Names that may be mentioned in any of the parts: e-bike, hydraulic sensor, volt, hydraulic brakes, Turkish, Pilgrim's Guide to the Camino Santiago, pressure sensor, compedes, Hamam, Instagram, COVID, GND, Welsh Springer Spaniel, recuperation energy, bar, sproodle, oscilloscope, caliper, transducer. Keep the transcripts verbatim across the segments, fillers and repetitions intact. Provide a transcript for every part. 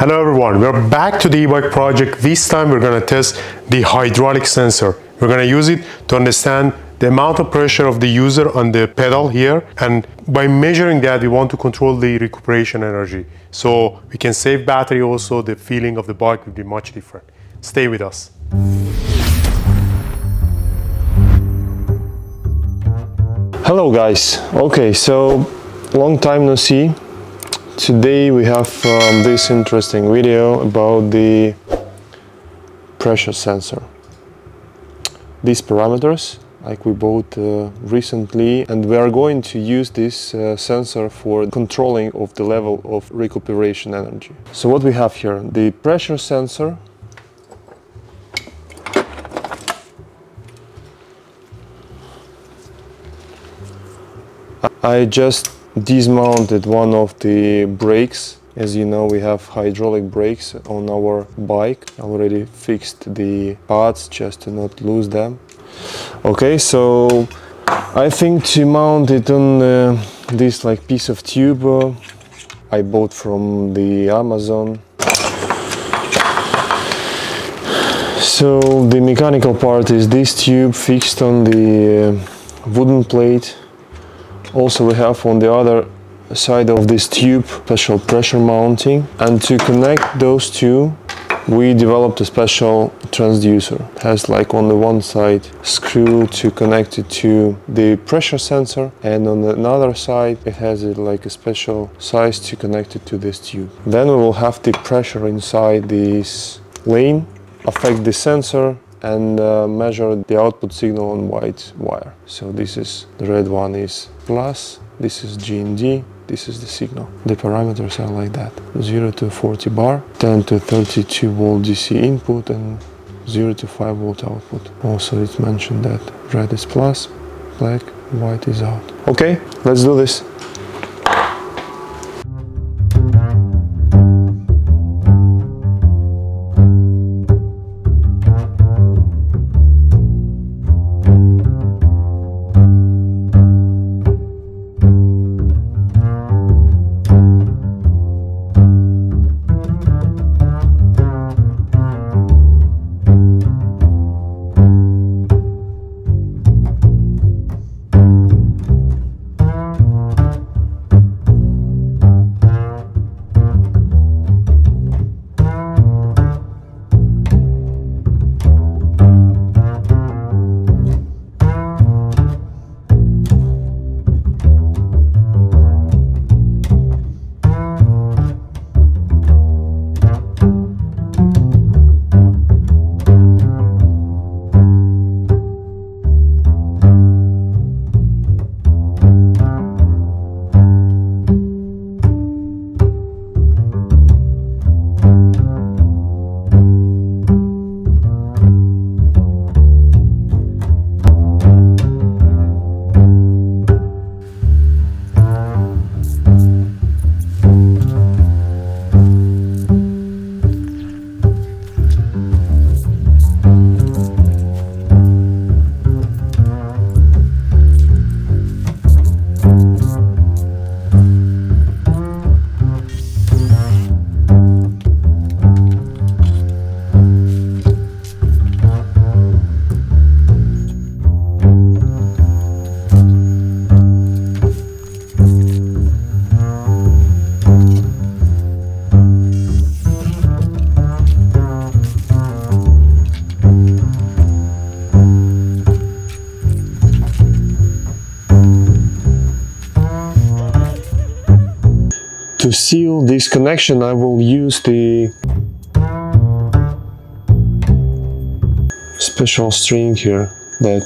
Hello everyone, we're back to the e-bike project. This time we're going to test the hydraulic sensor. We're going to use it to understand the amount of pressure of the user on the pedal here, and by measuring that we want to control the recuperation energy, so we can save battery. Also the feeling of the bike will be much different. Stay with us. Hello guys. Okay, so long time no see. Today we have um, this interesting video about the pressure sensor. These parameters, like we bought uh, recently, and we are going to use this uh, sensor for controlling of the level of recuperation energy. So what we have here, the pressure sensor. I just dismounted one of the brakes. As you know, we have hydraulic brakes on our bike. I already fixed the pads just to not lose them. Okay, so I think to mount it on uh, this like piece of tube uh, I bought from the Amazon. So the mechanical part is this tube fixed on the uh, wooden plate. Also we have on the other side of this tube special pressure mounting, and to connect those two we developed a special transducer. It has like on the one side screw to connect it to the pressure sensor, and on another side it has it like a special size to connect it to this tube. Then we will have the pressure inside this lane affect the sensor and uh, measure the output signal on white wire. So this is, the red one is plus, this is G N D, this is the signal. The parameters are like that, zero to forty bar, ten to thirty-two volt D C input, and zero to five volt output. Also it's mentioned that red is plus, black, white is out. Okay, let's do this. To seal this connection, I will use the special string here that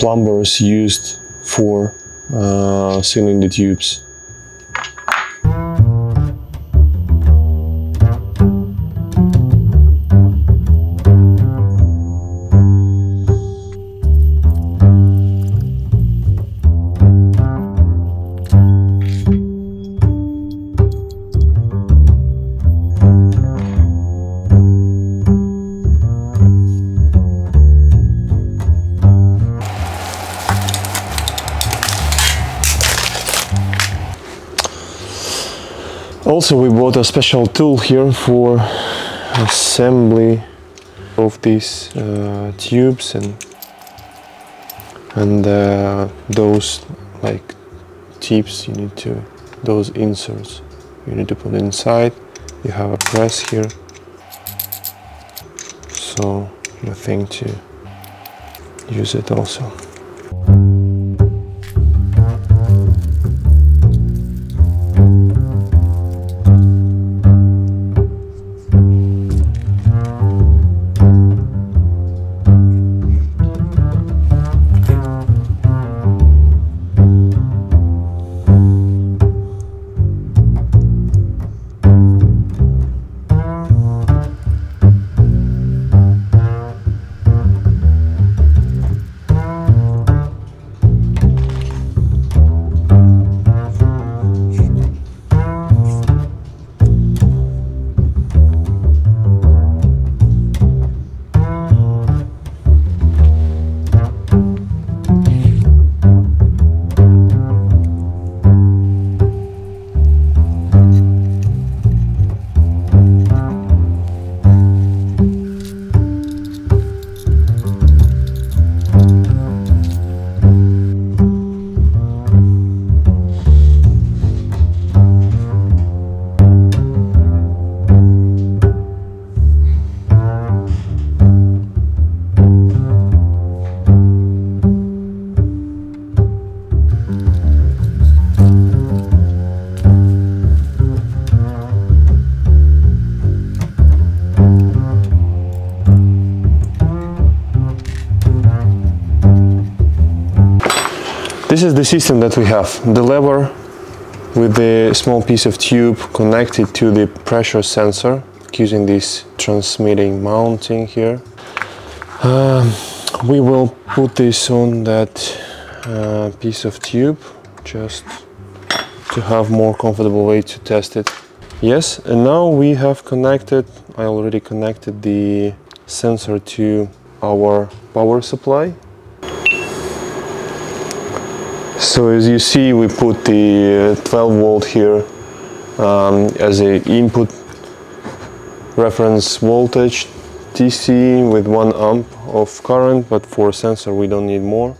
plumbers used for uh, sealing the tubes. Also we bought a special tool here for assembly of these uh, tubes and and uh, those like tips you need to, those inserts you need to put inside. You have a press here, so nothing to use it also. This is the system that we have, the lever with the small piece of tube connected to the pressure sensor using this transmitting mounting here. Uh, we will put this on that uh, piece of tube just to have more comfortable way to test it. Yes, and now we have connected, I already connected the sensor to our power supply. So as you see, we put the twelve volt here um, as an input reference voltage, T C with one amp of current, but for sensor we don't need more.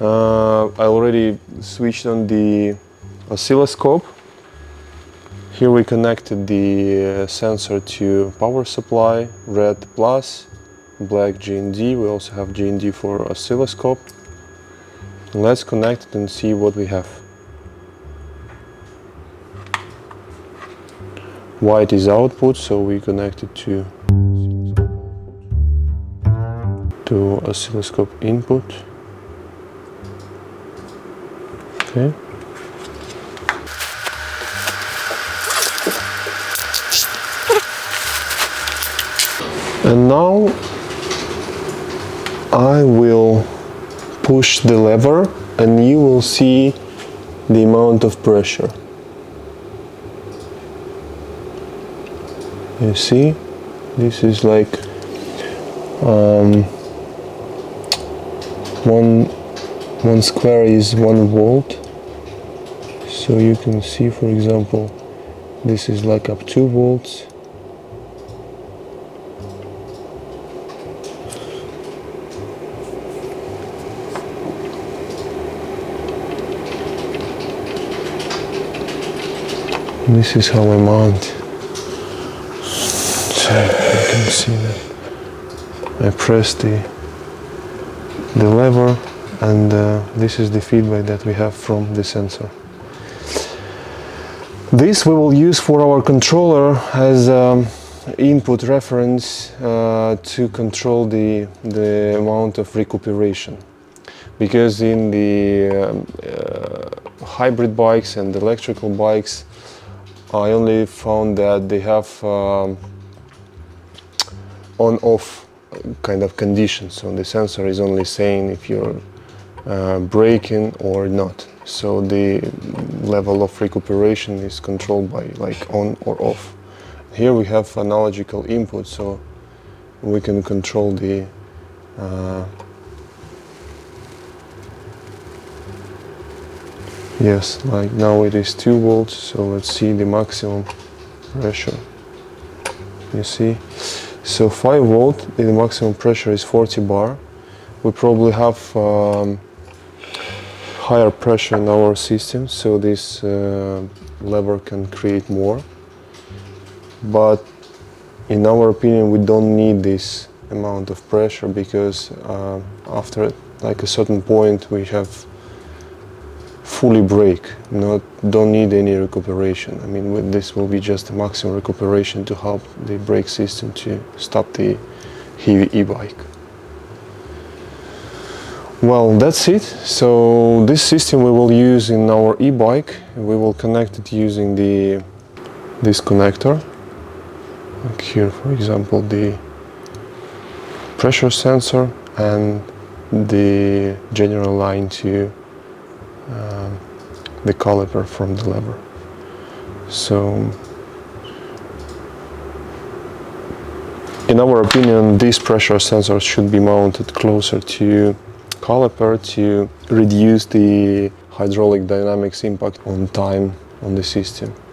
Uh, I already switched on the oscilloscope. Here we connected the sensor to power supply, red plus, black G N D. We also have G N D for oscilloscope. Let's connect it and see what we have. White is output, so we connect it to, to oscilloscope input. Okay. And now I will push the lever and you will see the amount of pressure. You see, this is like um, one, one square is one volt. So you can see, for example, this is like up two volts. This is how I mount, so you can see that I press the, the lever and uh, this is the feedback that we have from the sensor. This we will use for our controller as um, input reference uh, to control the, the amount of recuperation, because in the um, uh, hybrid bikes and electrical bikes I only found that they have um, on-off kind of conditions, so the sensor is only saying if you're uh, braking or not. So the level of recuperation is controlled by like on or off. Here we have analogical input, so we can control the uh, Yes, like now it is two volts, so let's see the maximum pressure. You see, so five volt, the maximum pressure is forty bar. We probably have um, higher pressure in our system, so this uh, lever can create more, but in our opinion we don't need this amount of pressure, because uh, after like a certain point we have fully brake, not don't need any recuperation. I mean, with this will be just the maximum recuperation to help the brake system to stop the heavy e-bike. Well, that's it. So this system we will use in our e-bike. We will connect it using the this connector. Like here, for example, the pressure sensor and the general line to Uh, the caliper from the lever. So in our opinion these pressure sensors should be mounted closer to caliper to reduce the hydraulic dynamics impact on time on the system.